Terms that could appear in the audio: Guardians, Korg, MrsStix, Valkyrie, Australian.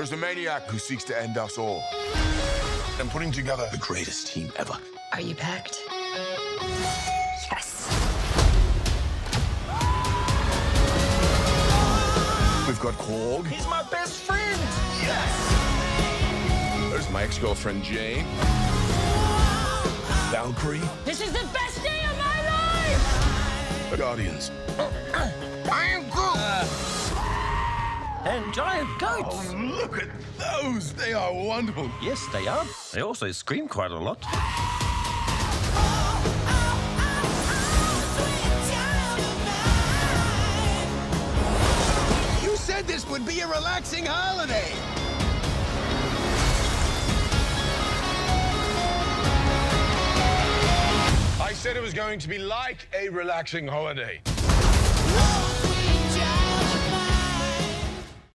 There's a maniac who seeks to end us all. I'm putting together the greatest team ever. Are you packed? Yes. We've got Korg. He's my best friend. Yes. There's my ex-girlfriend, Jane. Valkyrie. This is the best day of my life. The Guardians. I am good. And giant goats! Oh, look at those! They are wonderful! Yes, they are. They also scream quite a lot. You said this would be a relaxing holiday! I said it was going to be like a relaxing holiday. Whoa!